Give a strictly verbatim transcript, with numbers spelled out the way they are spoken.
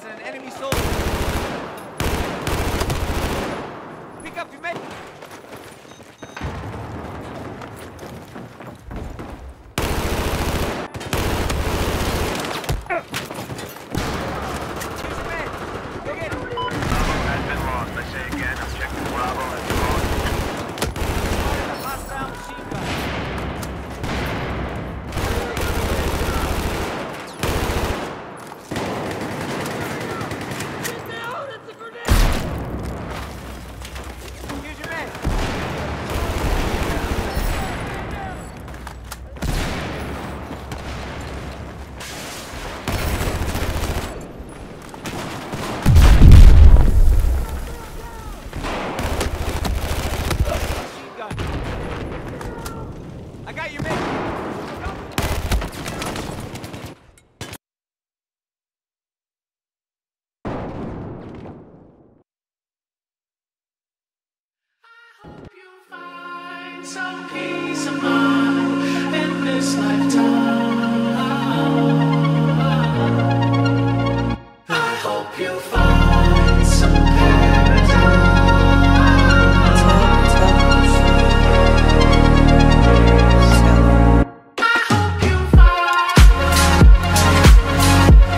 supplies and an enemy soldier. Pick up your men. Some peace of mind in this lifetime.